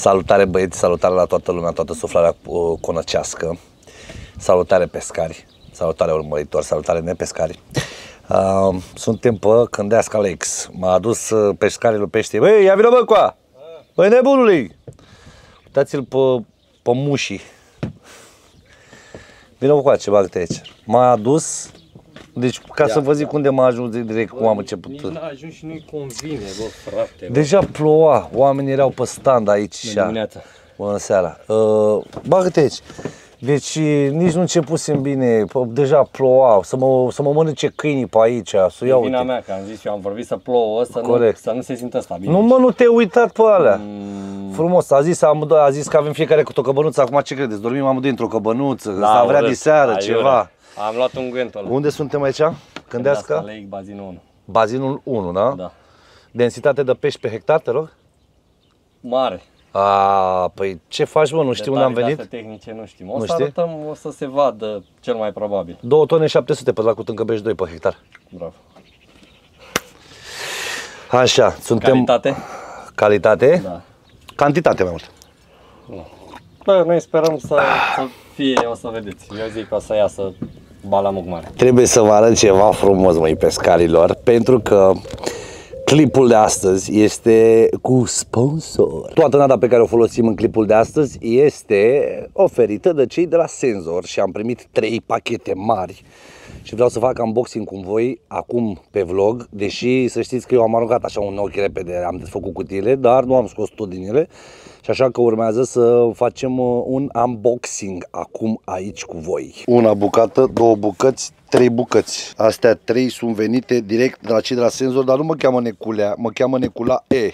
Salutare băieți, salutare la toată lumea, toată suflarea conăcească. Salutare pescari, salutare urmăritori, salutare nepescari. Suntem pe Candeasca Lakes. M-a adus pescarilor pește. Băi, ia vină bă coa! Băi nebunului! Uitați-l pe mușii. Vină bă coa ce bagă aici. M-a adus, deci ca ia, să vă zic ia. Unde m-a ajuns direct, bă, cum am început. Nici n-a ajuns și nu-i convine, bă, frate. Deja ploua, oamenii erau pe stand aici. Bună seara. Bagă-te aici. Deci nici nu începusem bine, deja ploua, să mă mănânce câinii pe aici, să iau. E vina mea, că am zis eu, am vorbit să plouă, să nu se simtă stabil. Nu mă, nu te-ai uitat pe alea. Frumos, a zis că avem fiecare cu o căbănuță, acum ce credeți? Dormim amândoi într-o căbănuță, s-a vrea de seară, ceva. Am luat un guent ăla. Unde suntem aici? Candeasca? Lake, Bazinul 1. Bazinul 1, da? Da. Densitate de pești pe hectar, te rog? Mare. A, păi ce faci, mă? Nu știu unde am venit. Tehnice nu știm. O să arătăm, o să se vadă cel mai probabil. 2 tone 700 pe la cu Tâncăbești 2 pe hectar. Bravo. Așa, suntem... Calitate? Calitate? Da. Cantitate mai mult. Bă, noi sperăm să fie, o să vedeți. Eu zic că o să iasă balamuc mare. Trebuie să vă arăt ceva frumos, măi, pescarilor, pentru că... Clipul de astăzi este cu sponsor. Toată nada pe care o folosim în clipul de astăzi este oferită de cei de la Sensor și am primit 3 pachete mari și vreau să fac unboxing cu voi acum pe vlog, deși să știți că eu am aruncat așa un ochi repede, am desfăcut cutiile, dar nu am scos tot din ele și așa că urmează să facem un unboxing acum aici cu voi. Una bucată, 2 bucăți, 3 bucăți. Astea 3 sunt venite direct de la cei de la Sensor, dar nu mă cheamă Necula, mă cheamă Necula E.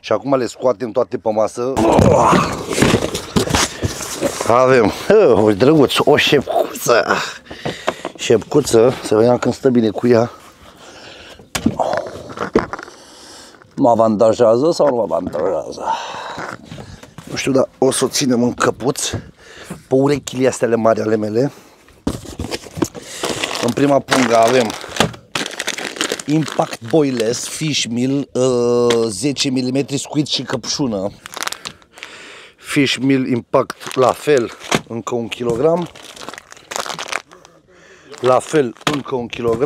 Și acum le scoatem toate pe masă. Avem, drăguț, o șepcuță. Șepcuță, să vedem când stă bine cu ea. Mă avantajează sau nu mă avantajează? Nu știu, dar o să o ținem în căpuț, pe urechile astea mari ale mele. În prima pungă avem Impact Boiless Fish Meal, 10 mm squid și căpșună. Fish Meal Impact, la fel, încă 1 kg. La fel, încă 1 kg.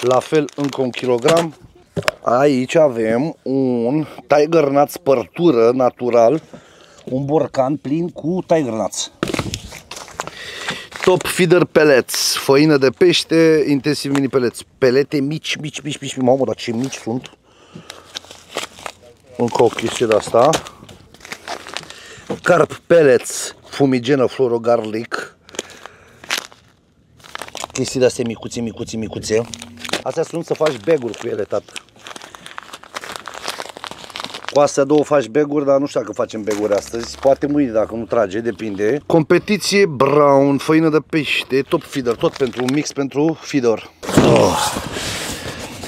La fel, încă 1 kg. Aici avem un Tiger Nuts părtură natural, un borcan plin cu Tiger Nuts. Top feeder pellets, făină de pește, intensiv mini pellets. Pelete mici, mici, mici, mici, mamă, dar ce mici sunt. Încă o chestie de asta. Carp pellets, fumigenă, floro, garlic. Chestii de astea micuțe, micuțe, micuțe. Astea sunt să faci bag-uri cu ele, tată. Cu astea 2 faci bag-uri, dar nu știu dacă facem bag-uri astăzi. Poate mâine dacă nu trage, depinde. Competiție brown, făină de pește, top feeder, tot pentru un mix pentru feeder.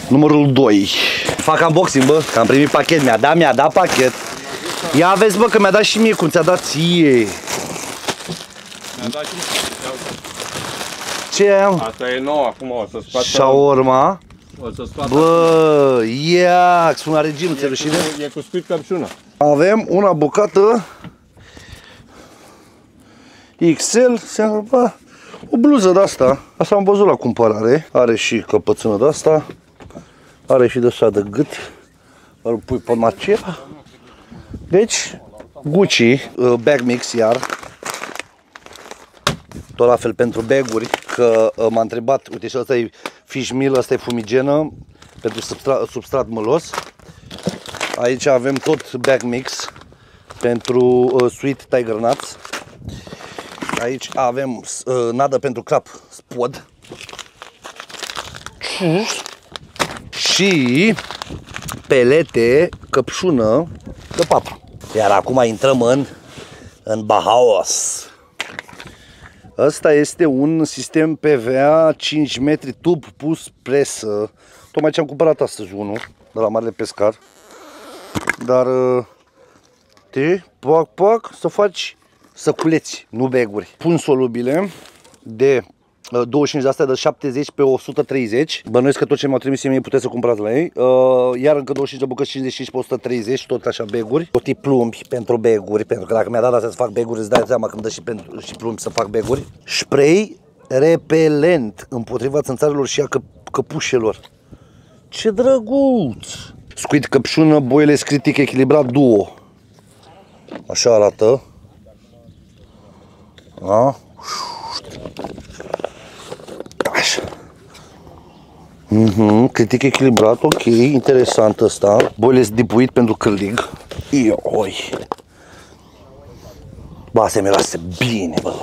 Numărul 2. Fac unboxing, bă, că am primit pachet, mi-a dat pachet. Ia vezi, bă, că mi-a dat și mie cum ți-a dat ție. Mi-a dat și mie. Ce am? Asta e nou, acum o să scoată... Shaorma. O să scoată... Bă, iac, sună regim, ți-e rușine? E cu scuit căpșună. Avem una bucată... XL, se-a... O bluză de-asta. Asta am văzut la cumpărare. Are și căpățână de-asta. Are și de-asta de gât. Îl pui pe macera. Deci, Gucci, bag mix iar. Tot la fel pentru bag-uri, că m-a întrebat, uite și asta e fish meal, asta e fumigenă pentru substrat mălos. Aici avem tot bag mix pentru sweet tiger nuts. Aici avem nadă pentru crab spod. Și pelete căpșună de 4. Iar acum intrăm în Bahaos. Asta este un sistem PVA 5 metri tub pus presă. Tocmai ce am cumpărat astăzi unul de la Marele Pescar. Dar te pac pac să faci să culeți, nu beguri. Pun solubile de 25 de astea de 70 pe 130. Bănuiesc că tot ce mi-au trimis mie puteți să cumpărați la ei. Iar încă 25 de bucăți, 55 pe 130, tot așa beguri. Tot e plumbi pentru beguri, pentru că dacă mi-a dat astea să fac beguri, îți dai seama că îmi dă și, și plumbi să fac beguri. Spray repelent împotriva țânțarilor și a căpușelor. Ce drăguț! Squid căpșună, boiless critic echilibrat duo. Așa arată. Da? Așa. Critic echilibrat, ok, interesant ăsta. Boiless dipuit pentru cârlig. Ioi. Ba, se miroase bine, bă.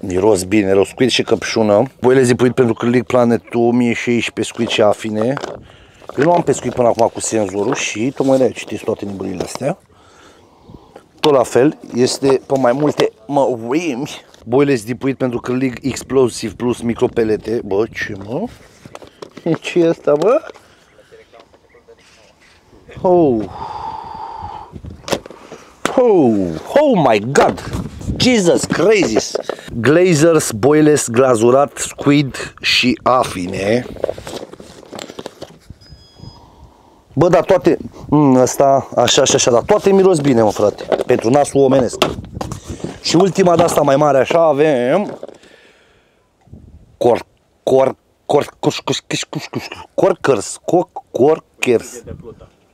Miros bine, rău, squid și căpșună. Boiless dipuit pentru cârlig Planet 1016, squid și afine. Eu nu am pescuit până acum cu senzorul și tocmai de-aia citesc toate nebunile astea. Tot la fel, este pe mai multe mărimi. Boiless dipuit pentru cârlig explosiv plus micropelete. Bă, ce mă? Ce e asta, bă? Oh. Oh, oh my god! Jesus crazy! Glazers, boiless, glazurat, squid și afine. Bă, dar toate, ăsta, așa și așa, dar toate miros bine, mă, frate, pentru nasul omenesc. Și ultima de asta mai mare, așa, avem corkers.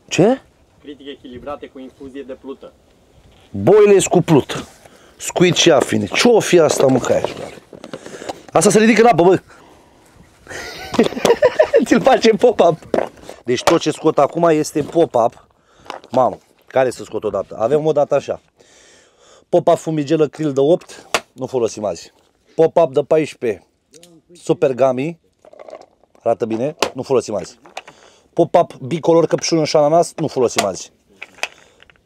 Ce? Critic echilibrate cu infuzie de plută. Boiless cu plută. Squid și afine. Ce-o fi asta, mă, ca aici? Asta se ridică în apă, bă. Ți-l face pop-up. Deci tot ce scot acum este pop-up. Mamă, care să scot odată? Avem odată așa. Pop-up fumigelă krill de 8, nu folosim azi. Pop-up de 14, super gummy, arată bine, nu folosim azi. Pop-up bicolor căpșună și ananas, nu folosim azi.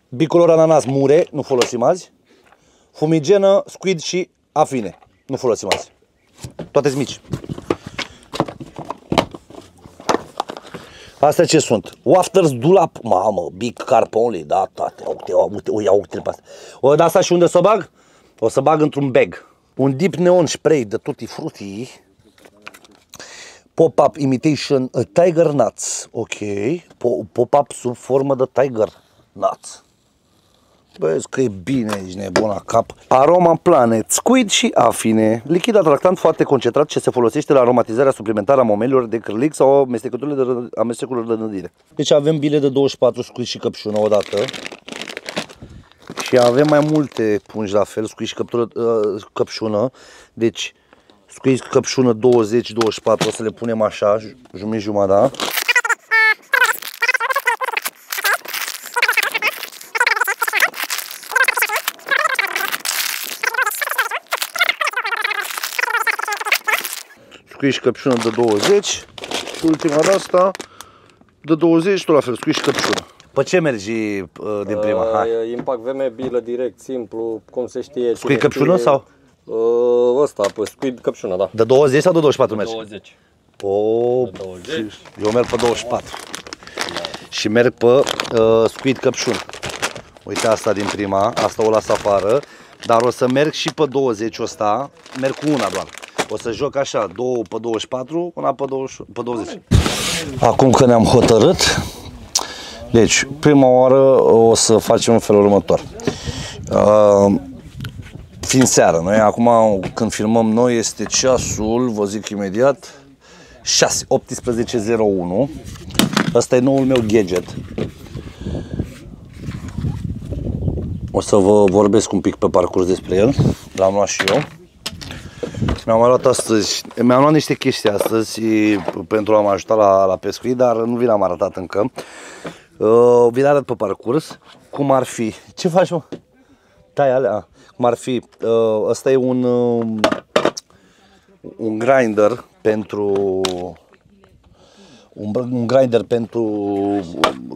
Bicolor ananas mure, nu folosim azi. Fumigenă, squid și afine, nu folosim azi. Toate sunt mici. Astea ce sunt? Wafters dulap, mamă, big carp only, da, tate, o iau treaba asta. O, da, asta și unde să o bag? O să bag într-un bag. Un deep neon spray de tutti frutti. Pop-up imitation Tiger Nuts, ok. Pop-up sub formă de Tiger Nuts. Băi, că e bine, ești nebun la cap. Aroma Planet, squid și afine. Lichid atractant foarte concentrat ce se folosește la aromatizarea suplimentară a momelilor de cârlig sau amestecurilor de rădire. Deci avem bile de 24, squid și căpșună odată. Și avem mai multe pungi la fel, squid și căpșună. Deci squid căpșună 20-24, o să le punem așa, jumătate. Squid și căpșună de 20 și ultima de asta de 20 tot la fel, squid și căpșună. Pe ce mergi din prima? Hai. Impact VM, bilă direct, simplu, cum se știe. Squid căpșună sau? Ăsta, squid căpșună, da. De 20 sau de 24 mergi? 20. Oh, de 20. Eu merg pe 24 și merg pe squid căpșună. Uite asta din prima, asta o las afară, dar o să merg și pe 20 ăsta, merg cu una doar. O să joc așa, 2 pe 24, una pe 20. Acum că ne-am hotărât, deci prima oară o să facem în felul următor. Fiind seară, noi acum când filmăm noi este ceasul, vă zic imediat, 18:01. Asta e noul meu gadget. O să vă vorbesc un pic pe parcurs despre el, l-am luat și eu. Mi-am luat astăzi, mi-am luat niște chestii astăzi pentru a mă ajuta la pescuit, dar nu vi l-am arătat încă. Vi le arăt pe parcurs, cum ar fi, ce faci mă? Tai alea, cum ar fi, ăsta e un grinder pentru, un grinder pentru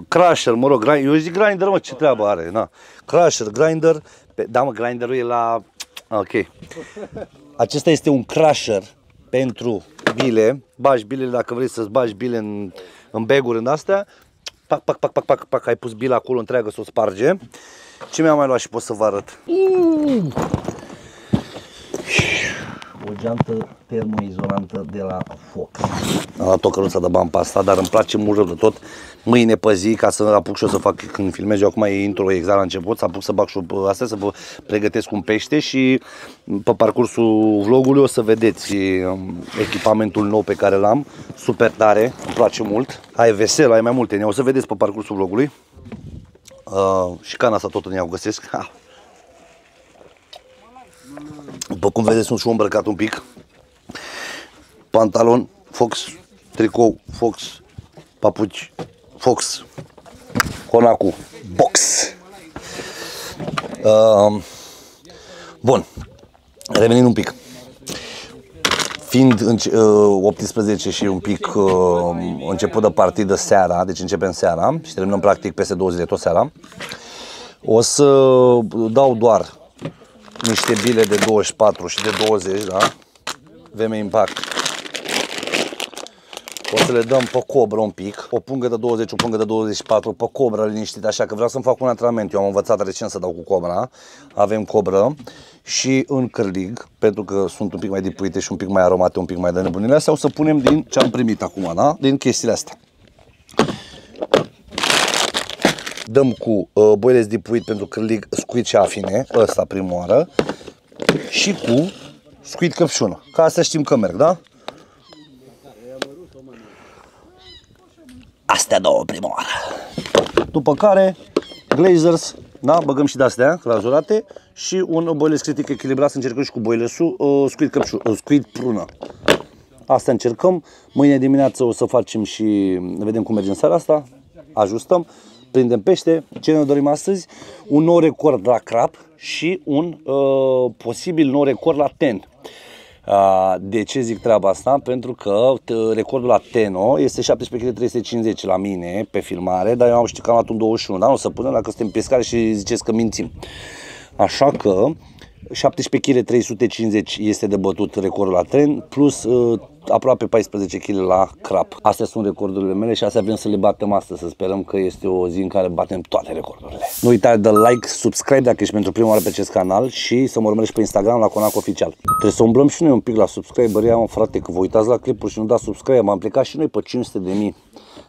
crusher, mă rog, eu zic grinder mă, ce treabă are, na, crusher, grinder, da mă, grinderul e la, ok. Acesta este un crusher pentru bile, bagi bilele dacă vrei să-ți bagi bile în baguri în astea, pac, pac, pac, pac, pac, pac, ai pus bila acolo întreagă să o sparge. Ce mi-am mai luat și pot să vă arăt? geantă termoizolantă de la Fox. Am dat o căruță de bani pe asta, dar îmi place mult rău de tot. Mâine pe zi, ca să apuc și eu să fac, când filmez eu acum e intro exact la început, să apuc să bag și astea, să vă pregătesc un pește și pe parcursul vlogului o să vedeți echipamentul nou pe care l-am. Super tare, îmi place mult. Ai vesel, ai mai multe, o să vedeți pe parcursul vlogului. Și cana asta tot în ea o găsesc. După cum vedeți, sunt și îmbrăcat un pic. Pantalon Fox, tricou Fox, papuci Fox, Conacu Box. Bun, revenind un pic. Fiind 18 și un pic început de partidă seara, deci începem seara și terminăm practic peste 2 zile tot seara, o să dau doar niște bile de 24 și de 20, da? VM Impact. O să le dăm pe cobră un pic, o pungă de 20, o pungă de 24, pe cobră liniștit, așa că vreau să-mi fac un antrenament. Eu am învățat recent să dau cu cobra, avem cobră și în cârlig, pentru că sunt un pic mai dipuite și un pic mai aromate, un pic mai de nebunile astea, o să punem din ce am primit acum, da? Din chestiile astea. Dăm cu boilez dipuit pentru cârlig, scuit și afine, ăsta prima oară, și cu scuit căpșună, ca să știm că merg, da? Astea două prima oară. După care, glazers, da? Băgăm și de-astea glazurate și un boilez critic echilibrat, să încercăm și cu boilesul, scuit prună. Asta încercăm, mâine dimineață o să facem și vedem cum merge în seara asta, ajustăm. Prindem pește, ce ne dorim astăzi? Un nou record la crab și un posibil nou record la ten. De ce zic treaba asta? Pentru că recordul la teno este 17,350 la mine pe filmare, dar eu am știut că am luat un 21, dar nu o să punem, dacă suntem pescari și ziceți că mințim. Așa că 17,350 este de bătut recordul la tren, plus aproape 14 kg la crab. Astea sunt recordurile mele și astea vrem să le batem astăzi, să sperăm că este o zi în care batem toate recordurile. Nu uitați de like, subscribe dacă ești pentru prima oară pe acest canal și să mă urmărești pe Instagram la Conacu Oficial. Trebuie să umblăm și noi un pic la subscriberia, mă frate, că vă uitați la clipuri și nu dați subscribe, m-am plecat și noi pe 500.000.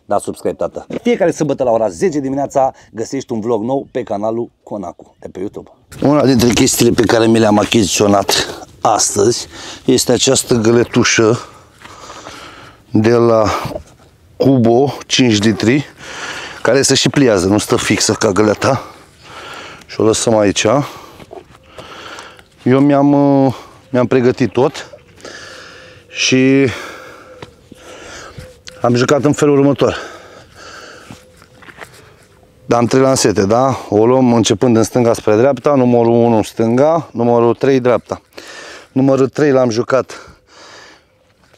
Da, subscribe, tată. Fiecare sâmbătă la ora 10 dimineața găsești un vlog nou pe canalul Conacu de pe YouTube. Una dintre chestiile pe care mi le-am achiziționat astăzi este această găletușă de la Kubo 5 litri, care se și pliază, nu stă fixă ca găleata. Și o lăsăm aici. Eu mi-am pregătit tot și am jucat în felul următor. Am 3 lansete, da? O luăm începând în stânga spre dreapta, numărul 1 în stânga, numărul 3 dreapta. Numărul 3 l-am jucat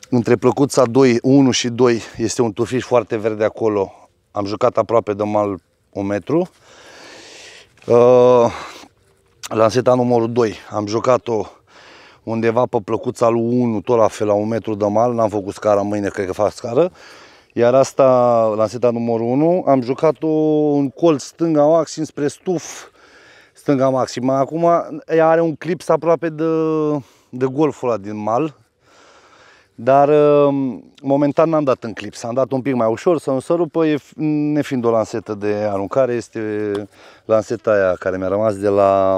între plăcuța 2, 1 și 2, este un tufiș foarte verde acolo. Am jucat aproape de mal 1 metru. Lanseta numărul 2, am jucat-o undeva pe plăcuța lui 1, tot la fel, la 1 metru de mal, n-am făcut scara mâine, cred că fac scară. Iar asta, lanseta numărul 1, am jucat-o în colț stânga maxim spre stuf, stânga maximă. Acum ea are un clips aproape de golful ăla din mal, dar momentan n-am dat în clips, am dat un pic mai ușor să nu se rupă, nefiind o lansetă de aruncare, este lanseta aia care mi-a rămas de la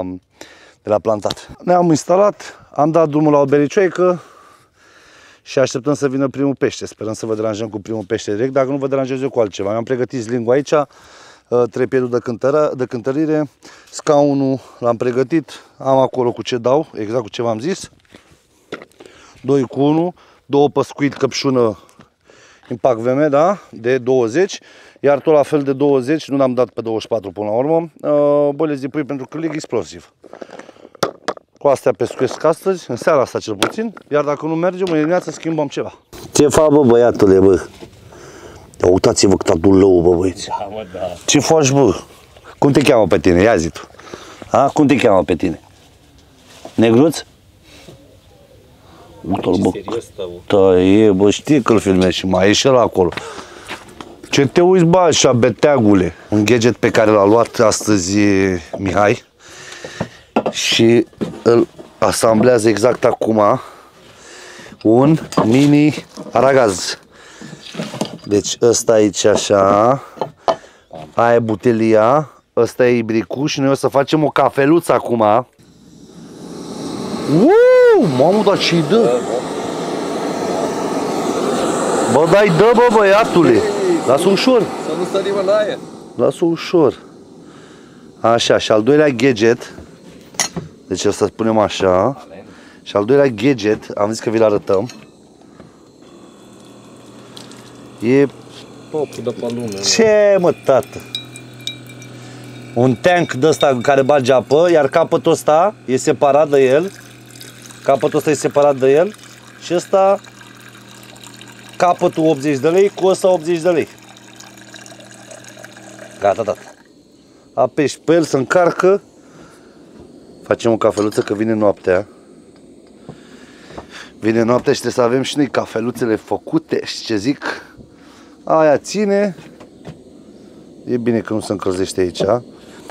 plantat. Ne-am instalat, am dat drumul la o belicioică și așteptăm să vină primul pește. Sperăm să vă deranjăm cu primul pește direct, dacă nu vă deranjez eu cu altceva. Mi-am pregătit slingul aici, trepiedul de cântărire, scaunul l-am pregătit, am acolo cu ce dau, exact cu ce v-am zis. 2 cu 1, 2 pe scuit căpșună Impact VM, da? De 20, iar tot la fel de 20, nu l-am dat pe 24 până la urmă, boilez de pui pentru cârlig explosiv. Cu astea pescuiesc astăzi, în seara asta cel puțin, iar dacă nu mergem, mâine dimineață schimbăm ceva. Ce faci, bă, băiatule, bă? Uitați-vă cât adun lău, bă, băieți. Da, mă, da. Ce faci, bă? Cum te cheamă pe tine? Ia zi tu. A? Cum te cheamă pe tine? Negruț? Uite-l, bă. Da, e, bă, știi că-l filmezi și mai e și ăla acolo. Ce te uiți, bă, așa, beteagule? Un gadget pe care l-a luat astăzi Mihai și îl asamblează exact acum un mini aragaz. Deci ăsta aici așa, aia e butelia, ăsta e ibricul și noi o să facem o cafeluță acum. Uuu, mamă, dar ce-i dă? Bă, dai dă, bă, băiatule! Lasă-o ușor! Să nu sărim în aer! Lasă-o ușor! Așa, și al doilea gadget, deci o să punem așa, și al doilea gadget, am zis că vi-l arătăm, e... Popul de pe lume. Ce, mă, tată? Un tank de ăsta în care bagi apă, iar capătul ăsta e separat de el, capătul ăsta e separat de el și ăsta, capătul 80 de lei cu ăsta 80 de lei. Gata, gata. Apeși pe el, se încarcă. Facem o cafeluță că vine noaptea. Vine noaptea și trebuie să avem și noi cafeluțele făcute. Și ce zic? Aia ține. E bine că nu se încălzește aici.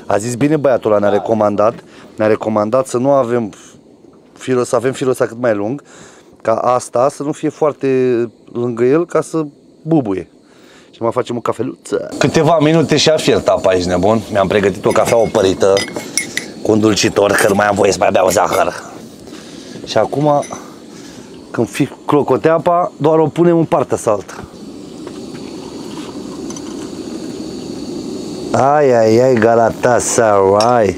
A zis bine băiatul ăla, ne-a recomandat. Ne-a recomandat să nu avem firul, să avem firul ăsta cât mai lung. Ca asta să nu fie foarte lângă el, ca să bubuie. Și mai facem o cafeluță. Câteva minute și a fiert apa aici, nebun. Mi-am pregătit o cafea opărită cu un dulcitor, că nu mai am voie să mai beau zahăr. Și acum, când clocote apa, doar o punem în partea sa altă. Ai, ai, ai, Galatasaray.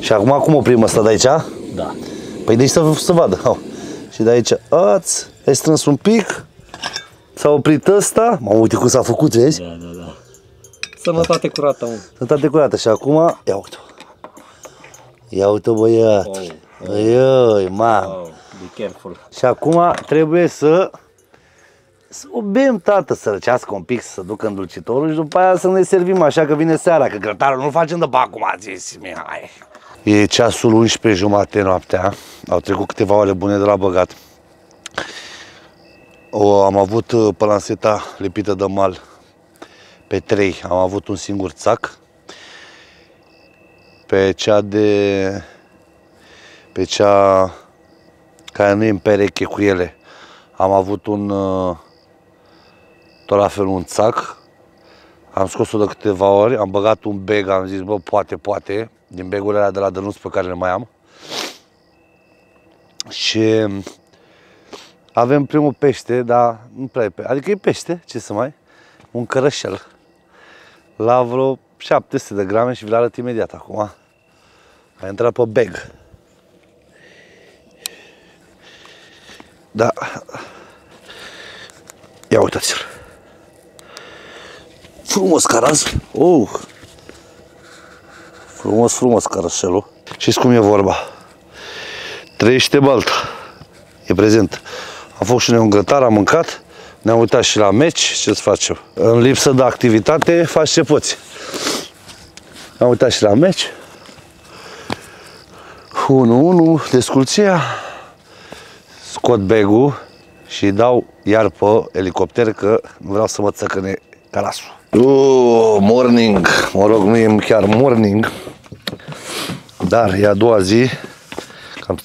Și acum, cum oprim asta de aici? Da. Păi deci să vadă. Au. Și de aici, ați, ai strâns un pic. S-a oprit ăsta. Mă, uite cum s-a făcut, vezi? Da, da, da. Sănătate curată, om. Sănătate curată. Și acum, ia uite-o. Ia uite-o, băiat. Ioi, mamă. Be careful. Și acum trebuie să o bem, tată, să răcească un pic, să ducă în dulcitorul și după aia să ne servim așa că vine seara, că grătarul nu-l facem de bac, cum a zis Mihai. E ceasul 11:30 noaptea. Au trecut câteva ore bune de la băgat. Am avut palanseta lipită de mal pe 3, am avut un singur țac. Pe cea care nu e în pereche cu ele am avut un tot la fel un țac. Am scos-o de câteva ori, am băgat un beg, am zis bă, poate, din begurile alea de la dănuț pe care le mai am. Și avem primul pește, dar nu prea e pește. Adică e pește, ce să mai? Un cărășel. La vreo 700 de grame și vi-l arăt imediat acum. A intrat pe bag. Da. Ia uitați-l. Frumos caraz. Frumos cărășelul. Știți cum e vorba? Trăiește balta. E prezent. Am făcut și noi un grătar, am mâncat, ne-am uitat și la meci, ce-ți facem? În lipsă de activitate, faci ce poți. Am uitat și la meci. 1-1, desculția. Scot bag-ul și dau iar pe elicopter, că nu vreau să mă țăcăne calasul. Morning! Mă rog, nu e chiar morning, dar e a doua zi, cam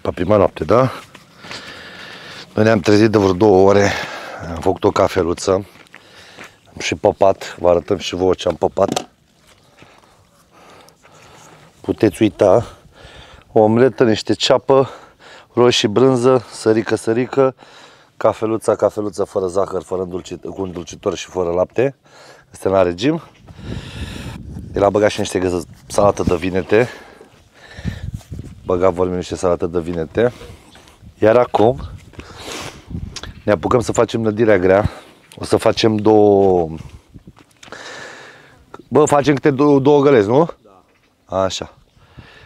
pe prima noapte, da? Noi ne-am trezit de vreo 2 ore, am făcut o cafeluță, am și păpat, vă arătăm și vouă ce am păpat. Puteți uita, o omletă, niște ceapă, roșii, brânză, sărică, cafeluța fără zahăr, fără îndulcitor, cu îndulcitor și fără lapte, este la regim. El a băgat și niște salată de vinete, iar acum ne apucăm să facem nădirea grea. O să facem câte două gălezi, nu? Da. Așa.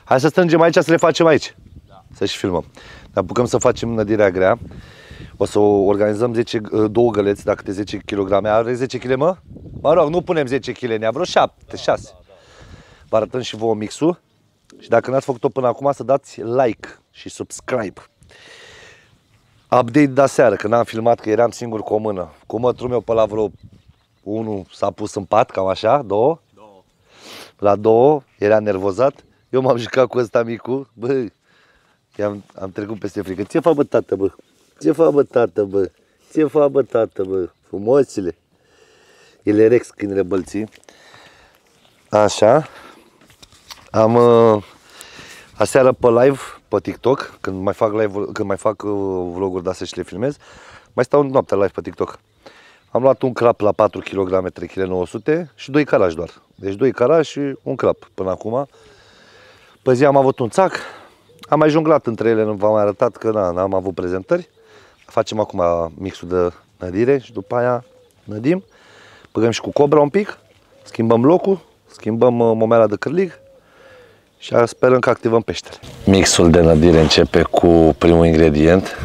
Hai să strângem aici, să le facem aici. Da. Să și filmăm. Ne apucăm să facem nădirea grea. O să organizăm 2 găleți, dacă câte 10 kg. Are 10 kg, mă? Mă rog, nu punem 10 kg, ne-a vreo 7, da, 6. Da, da. Vă arătăm și vouă mixul. Și dacă n-ați făcut-o până acum, să dați like și subscribe. Update de aseară, că n-am filmat, că eram singur cu o mână. Cu mătrul meu pe la vreo 1 s-a pus în pat, cam așa, 2. La 2 era nervozat. Eu m-am jucat cu ăsta micu. Bă, am trecut peste frică. Ce fac, bă, tată, bă? Ce fa, bă, tată, bă? Ce fa, bă, tată, bă? Frumosile. Ele rex când le bălții. Așa. Am aseară pe live, pe TikTok, când mai fac live, când mai fac vloguri de astea și le filmez, mai stau noaptea live pe TikTok. Am luat un crap la 4 kg, 3,9 kg și 2 carași doar. Deci 2 carași și un crap până acum. Pe zi am avut un țac. Am mai jonglat între ele, nu v-am mai arătat că n-am avut prezentări. Facem acum mixul de nădire și după aia nădim. Băgăm și cu cobra un pic, schimbăm locul, schimbăm momela de cârlig și sperăm că activăm peștele. Mixul de nădire începe cu primul ingredient.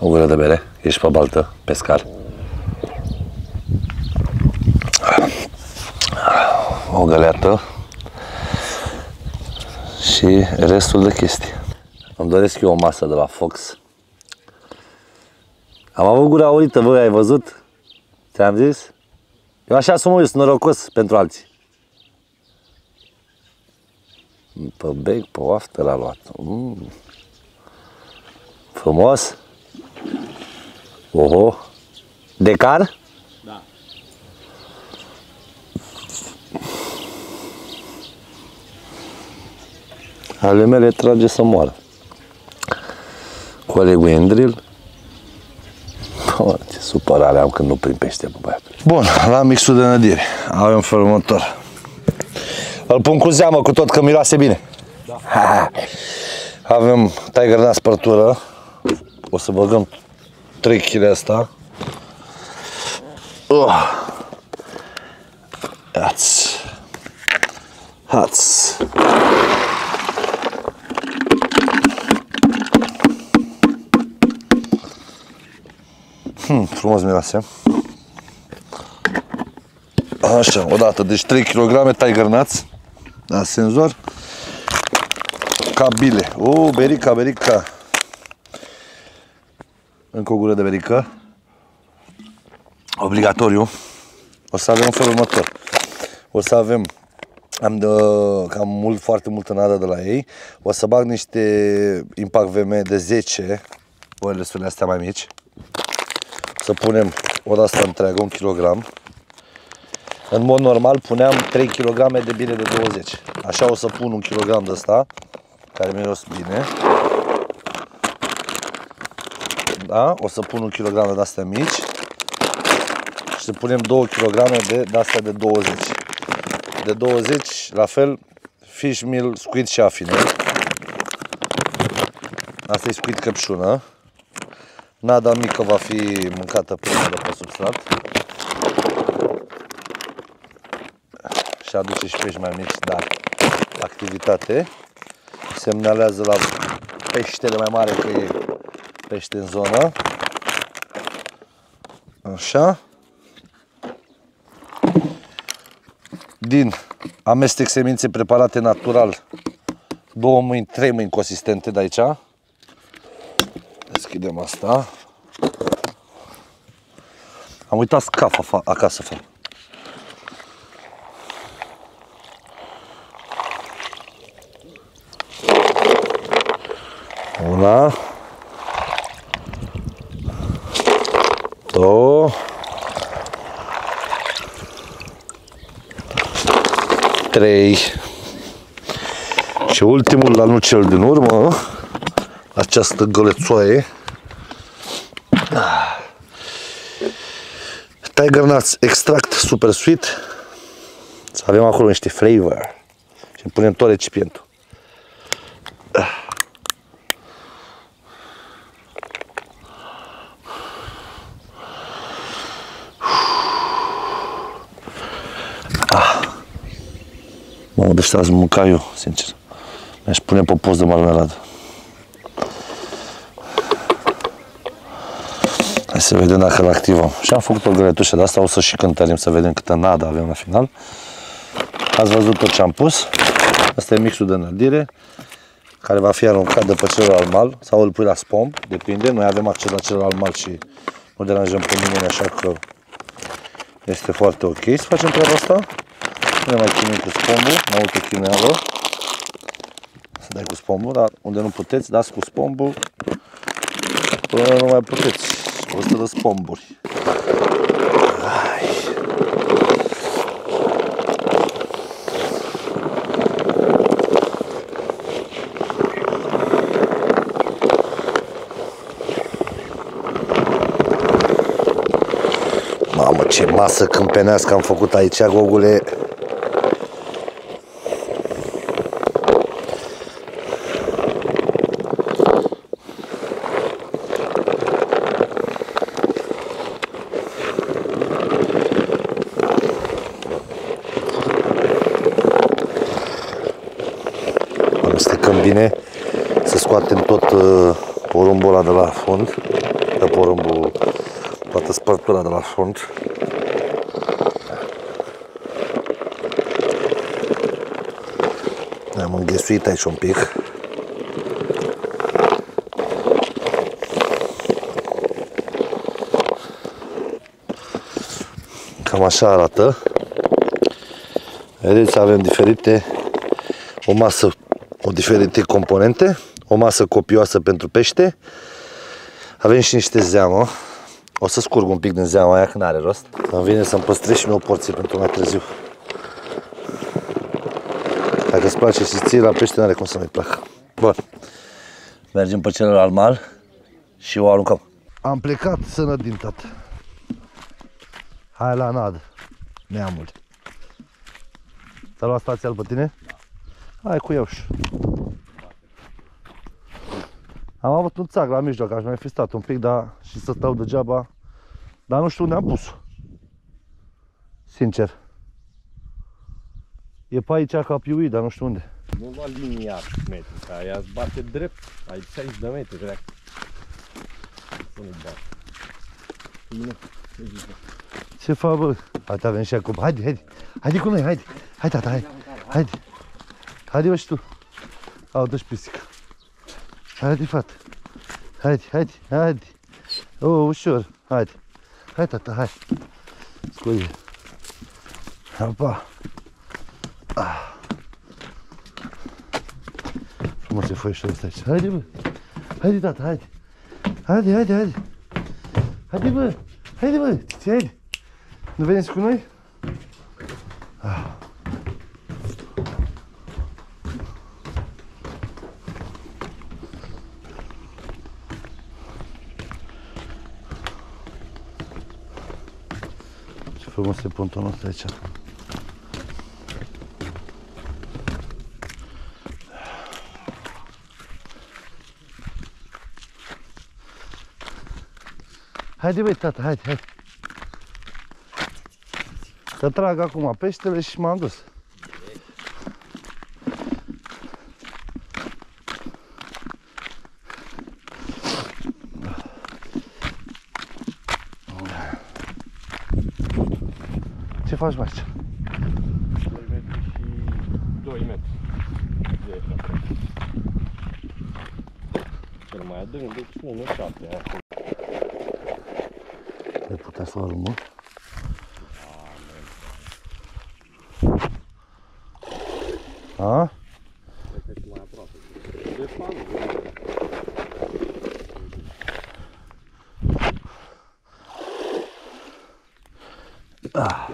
O gură de bere, ești pe baltă, pescar. O găleată. Și restul de chestii. Îmi doresc eu o masă de la Fox. Am avut gura aurită, voi ai văzut? Ți-am zis? Eu așa sunt, eu sunt norocos pentru alții. Pe bec, pe oaftă l-a luat. Frumos. Oho. Decar? Da. Ale mele trage să moară. Colegul e în drill. Ce supărare am când nu prind pește, bă, băiatul. Bun, la mixul de nădire avem felul următor. Îl pun cu zeamă, cu tot că miroase bine. Da. Avem Tiger Nuts părtură. O să băgăm 3 kg asta. Hați. Hați. Frumos miroase. Așa, odată, deci 3 kg Tiger Nuts. Da, senzor. Cabile. O, berica, berica. Încă o gură de berică. Obligatoriu. O să avem felul următor. O să avem, am mult, foarte multă nadă de la ei. O să bag niște Impact VM de 10. Boilesurile astea mai mici. Să punem o de asta întreagă, 1 kg. În mod normal puneam 3 kg de bile de 20. Așa o să pun 1 kg de asta, care miros bine. Da? O să pun 1 kg de astea mici. Și să punem 2 kg de astea de 20. De 20, la fel, fish meal, squid și afine. Asta e squid căpșună. Nada mică va fi mâncată prima de pe substrat. Și aduce și pești mai mici, dar activitate. Semnalează la peștele mai mare că e pește în zonă. Așa. Din amestec semințe preparate natural. 2 mâini, 3 mâini consistente de aici. Deschidem asta. Am uitat scafa acasă. Una. Două. Trei. Și ultimul, dar nu cel din urmă, această golețoaie. Tiger Nuts extract super sweet. Să avem acolo niște flavor. Și punem tot recipientul. Mă, deci azi mânca eu, sincer. Mi-aș pune pe post de marmeladă. Hai să vedem dacă îl activăm. Și am făcut o găletușă de asta, o să și cântărim, să vedem câtă nadă avem la final. Ați văzut tot ce am pus. Asta e mixul de înălțire, care va fi aruncat de pe celălalt mal, sau îl pui la spomb, depinde. Noi avem acces la celălalt mal și nu deranjăm pe nimeni, așa că este foarte ok să facem treaba asta. Nu ne mai chinim cu spombul, mai multe chineală. Să dai cu spombul, dar unde nu puteți, dați cu spombul. Până nu mai puteți. 100 de spomburi. Mamă, ce masă câmpenească am făcut aici, gogule. Amestecăm bine, să scoatem tot porumbul ăla de la fund, toată spărtura de la fund. Ne-am înghesuit aici un pic. Cam așa arată. Vedeți, avem diferite, o masă cu diferite componente, o masă copioasă pentru pește. Avem și niște zeamă. O să scurg un pic din zeama aia, că n-are rost. Îmi vine să-mi păstrez și mie o porție pentru mai târziu. Dacă îți place și ție la pește, n-are cum să nu-i placă. Bun. Mergem pe celălalt mal și o aruncăm. Am plecat să nădim, tată. Hai la nad, neamul. Ți-a luat stația albă tine? Hai cu euș. Am avut un țac la mijloc, aș mai fi stat un pic, dar și să stau degeaba. Dar nu știu unde am pus. Sincer. E pe aici ca piuit, dar nu știu unde. Nu lua linia metrică, aia îți bate drept. Ai 60 de metri, cred. Să nu-i bate. Bine, ce fac, bă? Hai, avem și acum. Haide, haide. Haide cu noi, haide. Hai, tata, haide. Haide. Haide-o și tu. Au, dă-și pisica. Haide, fată, haide, haide, haide, o, ușor, haide, hai tata, hai, scuie, apa, ah. Frumos e foișul ăsta aici, haide bă, haide tata, haide, haide, haide, haide, haide bă, haide bă, haide, nu veniți cu noi? Ah. Frumos e pontonul ăsta aici. Haide băi tata, haide, haide. Să trag acum peștele și m-am dus. Ce faci mai aici? 2 metri și 2 metri. Cel mai adânc, deci 1,7 acolo. Le putea să o aruncă? A? Cred că mai aproape. De fapt, ah.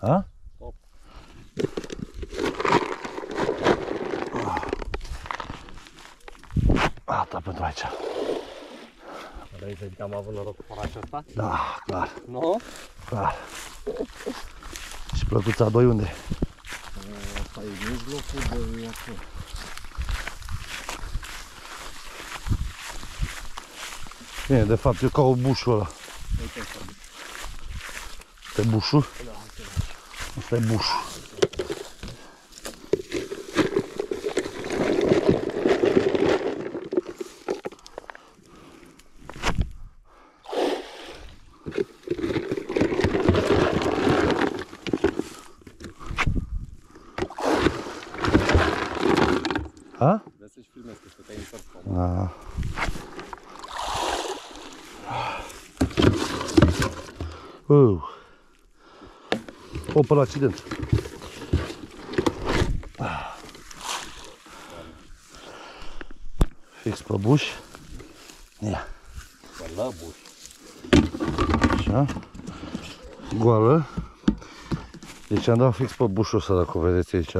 A? Top. Gata pentru aici. Vrei să zic că am avut noroc cu parașul ăsta? Da, clar. Nu? Clar. Și plăcuța 2 unde? Asta e mijlocul de acolo. Bine, de fapt e ca o bușul ăla. Asta e bușul? Da. Asta e bușul. Ha? Vreau să-și filmesc, că te-ai însărcat. Opă la accident. pe buș. Ia. Pe la buș. Așa. Goală. Deci am dat fix pe bușul ăsta, dacă o vedeți aici.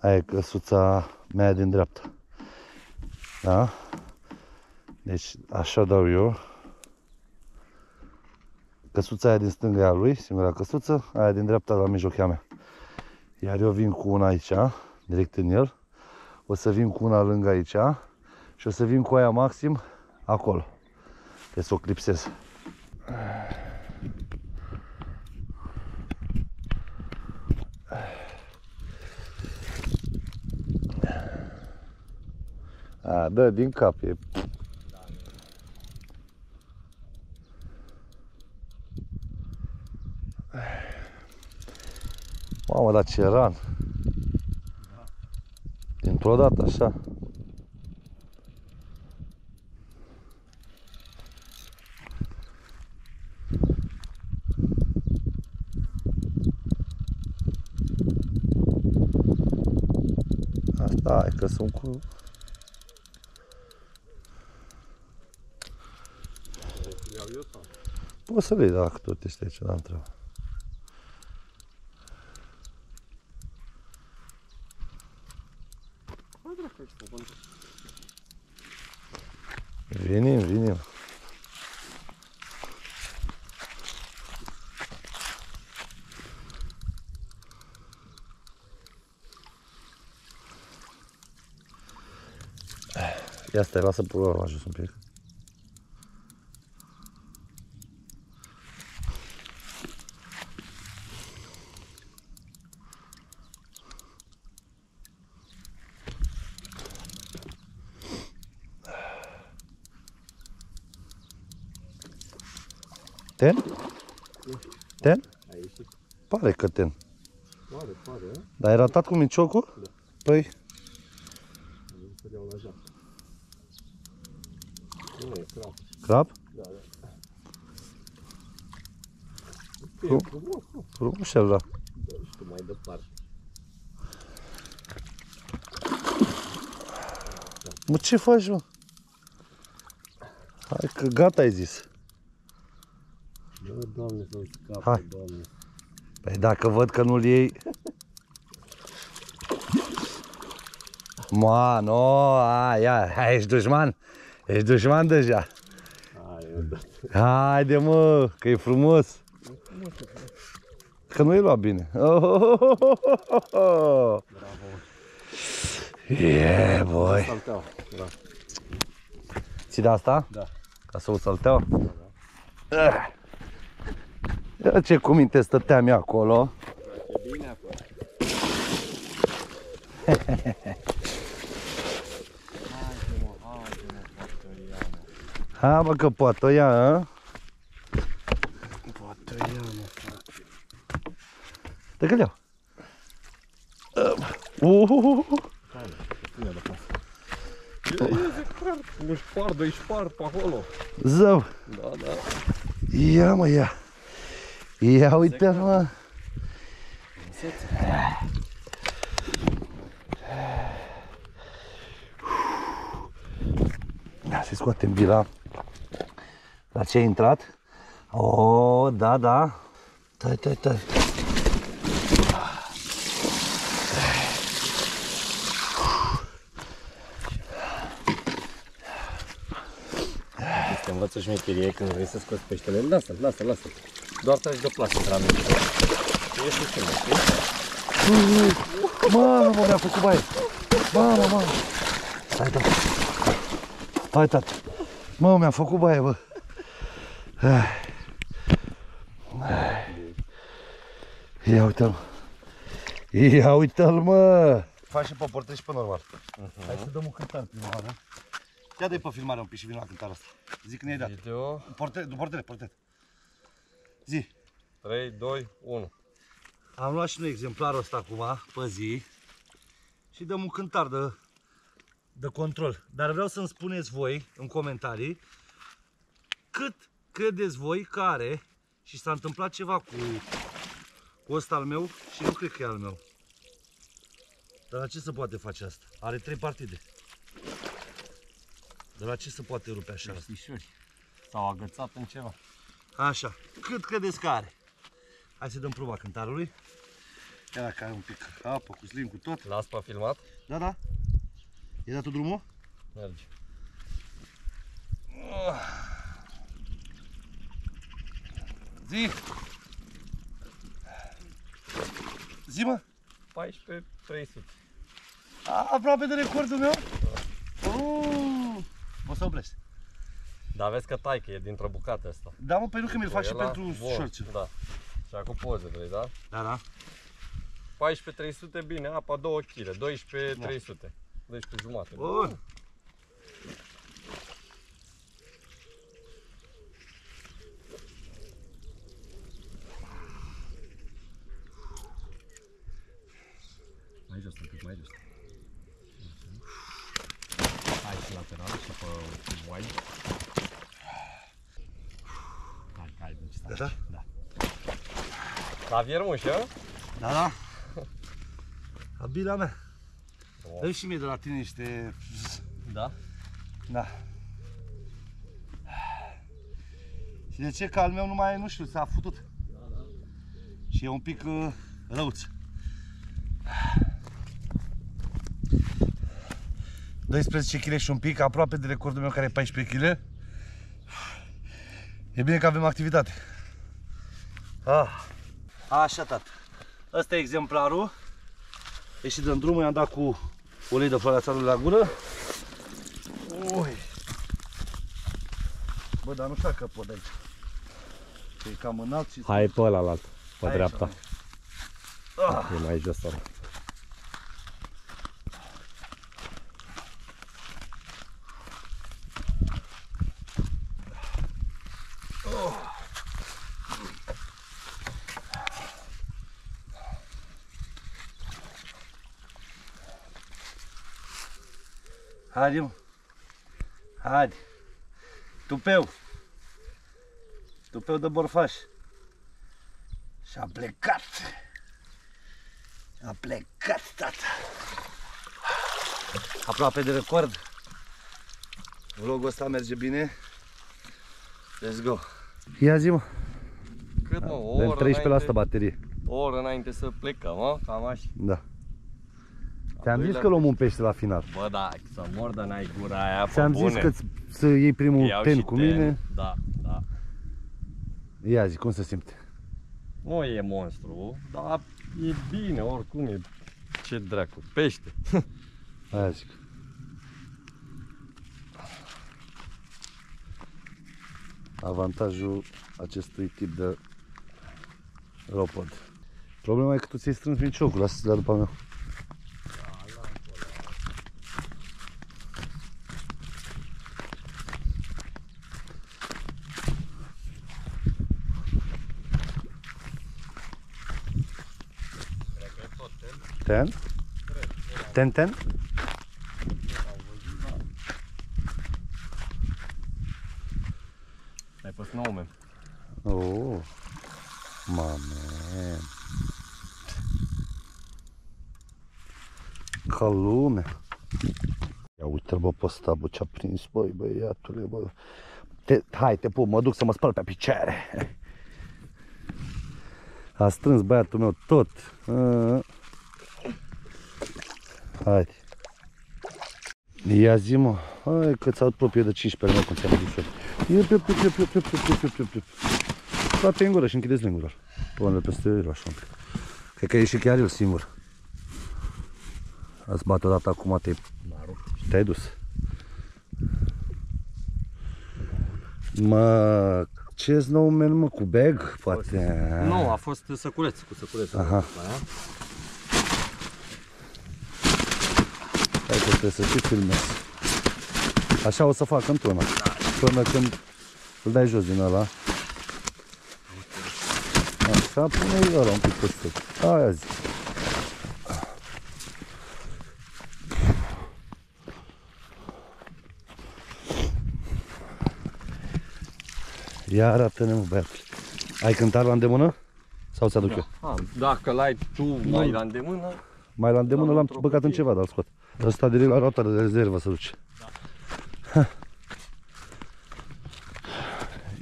Aia e căsuța mea din dreapta. Da? Deci așa dau eu. Căsuța aia din stânga e a lui, singura căsuță, aia din dreapta la mijloc e a mea. Iar eu vin cu una aici, direct în el. O să vin cu una lângă aici și o să vin cu aia maxim acolo. Trebuie să o clipsez. A, dă din cap, e... Mamă, dar ce ran! Dintr-o dată, așa. Asta e că sunt cu... Poți să le iei dacă tot este aici, n-am treabă. Venim, venim. Ia stai, lasă pulorul la jos un pic. Ten? Ten? Pare că ten. Pare. Dar ai ratat cu miciocul? Da. Păi... Crab? Da, da. Frumos el, da. Da, și tu mai departe. Mă, ce faci, mă? Hai că gata ai zis. Doamne, să-mi scape, Doamne. Păi dacă văd că nu-l iei... Man, o, aia, ești dușman? Ești dușman deja. Haide, mă, că e frumos. Că nu i-ai luat bine. Bravo. Yeah, boy. Ții de asta? Da. Ca să o salteau? Da. Ia ce cu minte stăteam eu acolo. E bine acolo. Ha, bă, că poate o ia, a? Poate o ia, mă, frate. Te gâleu. Hai, pune de casă. E carp, un șpard, doi șpard pe acolo. Zău. Da, da. Ia, mă, ia. Ia uite-l, mă! Da, să-i scoatem bila. La ce a intrat? O, da, da! Tai, tai, tai! Te învăță șmecherie când vrei să scoți peștele. Lasă-l, lasă-l, lasă-l! Doar treci de plasă de la mine. Ești ușină, știi? Mamă, mă, mi-a făcut baie! Mamă, mamă! Stai, tati! Stai, tati! Mă, mi-a făcut baie, bă! Ia uite-l! Ia uite-l, mă! Faci și pe portreș până normal. Hai să dăm un cântar prima oară. Ia dă-i pe filmare un pic și vin la cântarul ăsta. Zic că ne-ai dat. Portret, portret. Zi! 3, 2, 1. Am luat și noi exemplarul ăsta acum, pe zi. Și dăm un cântar de control. Dar vreau să-mi spuneți voi, în comentarii, cât credeți voi care... Și s-a întâmplat ceva cu ăsta al meu și nu cred că e al meu. Dar la ce se poate face asta? Are 3 partide. Dar la ce se poate rupe așa asta? S-au agățat în ceva. Așa, cât credeți că are? Hai să dăm proba cântarului. Ia dacă are un pic apă, cu slim, cu tot. Las pe filmat? Da, da. I-ai dat-o drumul? Merge. Zi! Zi, mă! 14.300. Aproape de recordul meu? Da. O să oblesc. Dar vezi că tai, că e dintre bucate asta. Da, mă, pentru că mi-l fac și pentru șorțe. Da. Și acum poze vrei, da? Da, da. 14.300, bine, apa 2 kg, 12.300. Deci pe jumate. Bun. Mai jos, un pic mai jos. Hai și lateral, așa pe wide. Hai, hai, deci stai. Da? Da. La viermuș, eu? Da, da. Abila mea. Dă-mi și mie de la tine niște... Da? Da. Și de ce? Că al meu nu mai e, nu știu, s-a futut. Da, da. Și e un pic răuț. $12 kg și un pic, aproape de recordul meu care e 14 kg. E bine că avem activitate. Ah. Așa, tată. Ăsta e exemplarul. Ieșit în drumul, i-am dat cu ulei de floarea țarului la gură. Ui. Bă, dar nu știu că pot aici. Că e cam înalt și... Hai pe ăla, pe dreapta. Ah. E mai jos ăla. Haide, mă. Haide. Tupeu. Tupeu de borfaș. Și-a plecat. A plecat, tata. Aproape de record. Vlogul ăsta merge bine. Let's go. Ia zi, mă. Cât, mă? O oră înainte... 13% baterie. O oră înainte să plecăm, mă? Cam așa. Da. Ți-am zis că luăm un pește la final. Bă, da, să mor, dar n-ai gura aia, pe bune. Ți-am zis că să iei primul ten cu mine. Da, da. Ia zi, cum se simte? Nu e monstru, dar e bine, oricum e... Ce dracu, pește. Aia zic. Avantajul acestui tip de ropod. Problema e că tu ți-ai strâns minciocul, lasă-ți-l după meu. Ten? Ten? Ai pus 9, man. Oh, mamă. Ca lume. Ia uite-l, bă, pe ăsta, bă, ce-a prins, băi, băiatule, bă. Hai, te pup, mă duc să mă spăl pe picioare. A strâns băiatul meu tot. Hai. Ia zi, mă. Hai că ți-au proprie de 15, nu cum ți-am zis eu. Toate în gură și închideți lingura. Pune-le peste el așa un pic. Cred că e și chiar el singur. Ați bat odată acum, te-ai dus. Mă, ce snowman, mă, cu bag? Poate... Nu, a fost săculeț, cu săculeț. Aha. Hai că trebuie să și filmez. Așa o să fac într-una. Până când îl dai jos din ăla. Așa, pune-i ăla un pic peste. Aia zi. Ia arată-ne, mă, băiatul. Ai cântar la îndemână? Sau ți-aduc eu? Dacă l-ai tu mai la îndemână. Mai la îndemână l-am băgat în ceva, dar scot. Ăsta de la roata de rezervă se duce. Da.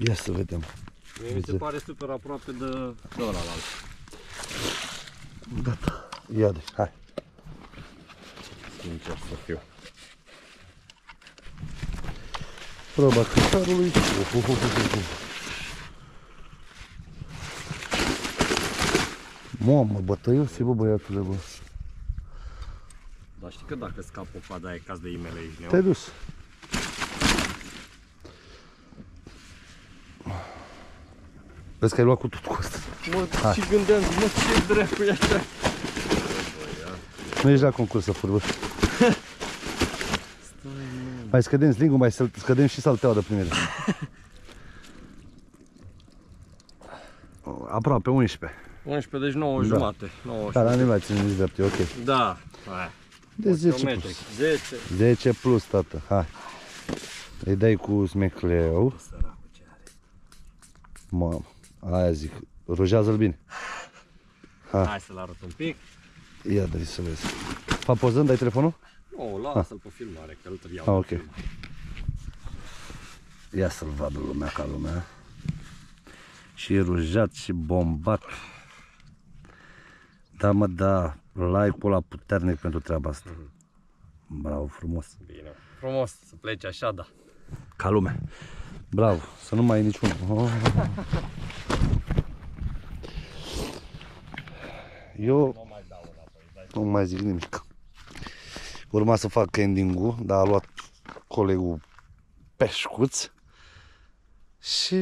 Ia să vedem. Mi se pare super aproape de ăla la. Gata. Ia de, hai. Sincer să fiu. Proba căsarului. Mamă, bătăiose, bă, băiatule, bă. Dar știi că dacă scap o pada e caz de imele aici. Te-ai dus. Vezi că ai luat cu tot cu asta. Mă, și gândeam, mă, ce dracu e așa? Nu ești la concurs să furi, bă. Mai scădem slingul, mai scădem și salteaua de primire. Aproape, 11. 11, deci 9 jumate. Dar la nimeni ține nici drept, e ok. Da. De 10 plus. 10 plus, tată, hai. Îi dai cu smecleu. Mamă, aia zic, rojează-l bine. Hai să-l arăt un pic. Ia dă-i să vezi. Fa pozând, dai telefonul? Nu, lasă-l pe filmare, că îl treiau. Ah, ok. Ia să-l vadă lumea ca lumea. Și rujat și bombat. Da, mă, da, like-ul ăla puternic pentru treaba asta. Bravo, frumos. Bine, frumos să pleci așa, da. Ca lumea. Bravo, să nu mai e niciunul. Oh. Eu nu mai zic nimic. Urma să fac ending-ul, dar a luat colegul Peșcuț și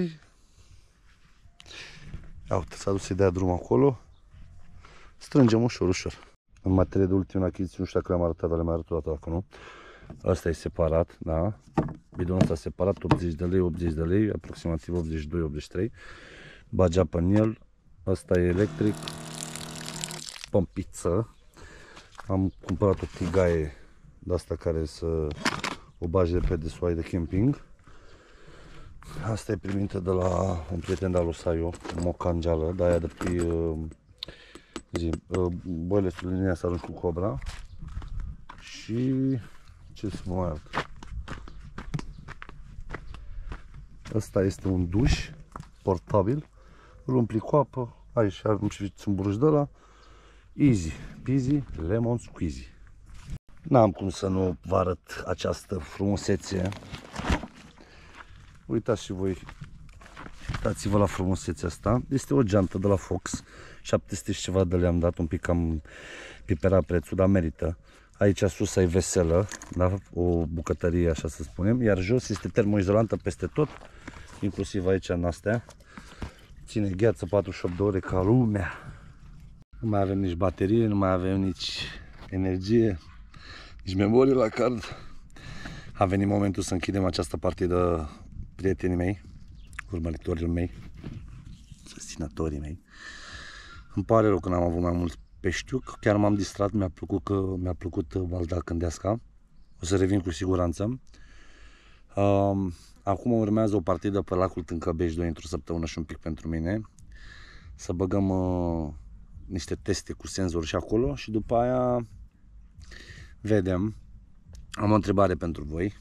uite, s-a dus să-i dea drum acolo. Strângem ușor, ușor. În materie de ultimul achiziție, nu știu dacă le-am arătat, dar le-am arătat o dată, dacă nu. Asta e separat, da? Bidonul ăsta separat, 80 de lei, 80 de lei, aproximativ 82-83. Bagea pe el, asta e electric, pompiță. Am cumpărat o tigaie de asta care să o bagi de pe de soai de camping. Asta e primită de la un prieten de Los Ayú, Mocangela, de aia de pe Boilesul linia să arunci cu cobra. Și ce să mai arăt? Asta este un duș portabil, îl umpli cu apă, aici am și un bruș de ăla. Easy, peasy, lemon squeezy. N-am cum să nu vă arăt această frumusețe. Uitați și voi, uitați-vă la frumusețea asta. Este o geantă de la Fox, 700 și ceva de le-am dat, un pic cam piperat prețul, dar merită. Aici sus ai veselă, da? O bucătărie, așa să spunem, iar jos este termoizolantă peste tot, inclusiv aici în astea. Ține gheață 48 de ore ca lumea. Nu mai avem nici baterie, nu mai avem nici energie, nici memorie la card. A venit momentul să închidem această partidă, prietenii mei, urmăritorii mei, susținătorii mei. Îmi pare rău că n-am avut mai mult peștiuc, chiar m-am distrat, mi-a plăcut balda Candeasca. O să revin cu siguranță. Acum urmează o partidă pe lacul Tâncăbești, doi într-o săptămână și un pic pentru mine. Să băgăm niște teste cu senzor și acolo și după aia vedem. Am o întrebare pentru voi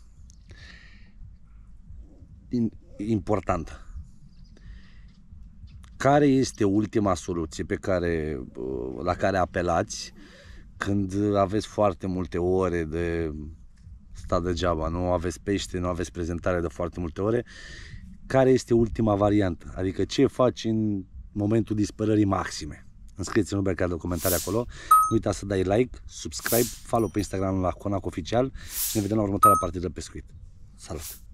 importantă. Care este ultima soluție pe care, la care apelați când aveți foarte multe ore de stat degeaba, nu aveți pește, nu aveți prezentare de foarte multe ore? Care este ultima variantă? Adică ce faci în momentul disperării maxime? Înscrieți-vă pe canal de comentarii acolo. Nu uitați să dai like, subscribe, follow pe Instagram la Conacu Oficial și ne vedem la următoarea partidă de pescuit. Salut!